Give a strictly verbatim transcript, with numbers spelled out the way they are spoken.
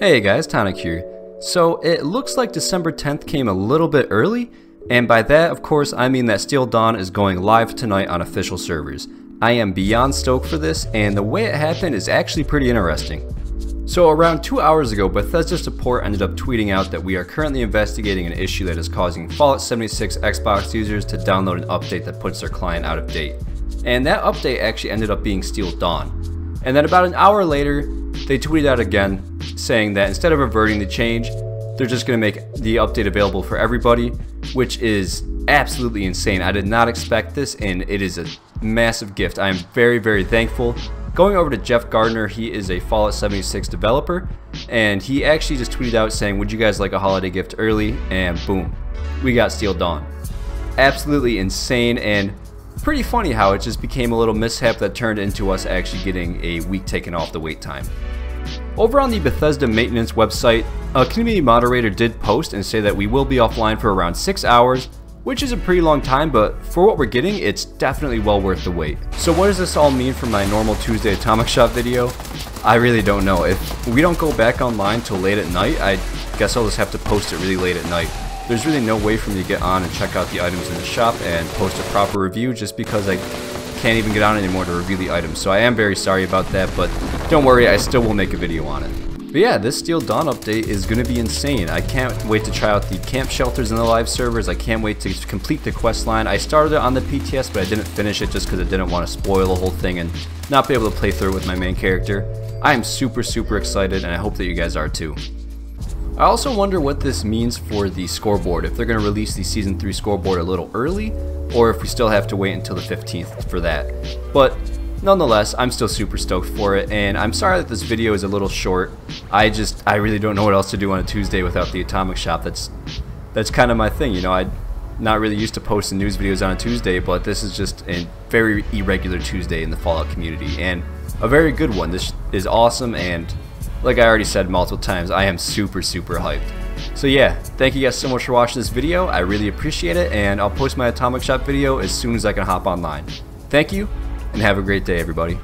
Hey guys, Tonic here. So it looks like December tenth came a little bit early, and by that of course I mean that Steel Dawn is going live tonight on official servers. I am beyond stoked for this, and the way it happened is actually pretty interesting. So around two hours ago, Bethesda support ended up tweeting out that we are currently investigating an issue that is causing Fallout seventy-six Xbox users to download an update that puts their client out of date. And that update actually ended up being Steel Dawn. And then about an hour later, they tweeted out again, saying that instead of reverting the change, they're just going to make the update available for everybody, which is absolutely insane. I did not expect this, and it is a massive gift. I am very, very thankful. Going over to Jeff Gardner, he is a Fallout seventy-six developer, and he actually just tweeted out saying, would you guys like a holiday gift early? And boom, we got Steel Dawn. Absolutely insane, and pretty funny how it just became a little mishap that turned into us actually getting a week taken off the wait time. Over on the Bethesda maintenance website, a community moderator did post and say that we will be offline for around six hours, which is a pretty long time, but for what we're getting, it's definitely well worth the wait. So what does this all mean for my normal Tuesday Atomic Shop video? I really don't know. If we don't go back online till late at night, I guess I'll just have to post it really late at night. There's really no way for me to get on and check out the items in the shop and post a proper review just because I can't even get on anymore to review the items, so I am very sorry about that, but don't worry, I still will make a video on it. But yeah, this Steel Dawn update is going to be insane. I can't wait to try out the camp shelters in the live servers. I can't wait to complete the quest line. I started it on the P T S, but I didn't finish it just because I didn't want to spoil the whole thing and not be able to play through with my main character. I am super, super excited, and I hope that you guys are too. I also wonder what this means for the scoreboard, if they're going to release the Season three scoreboard a little early, or if we still have to wait until the fifteenth for that. But nonetheless, I'm still super stoked for it, and I'm sorry that this video is a little short. I just, I really don't know what else to do on a Tuesday without the Atomic Shop. That's that's kind of my thing, you know, I'm not really used to posting news videos on a Tuesday, but this is just a very irregular Tuesday in the Fallout community, and a very good one. This is awesome, and like I already said multiple times, I am super, super hyped. So yeah, thank you guys so much for watching this video. I really appreciate it, and I'll post my Atomic Shop video as soon as I can hop online. Thank you, and have a great day, everybody.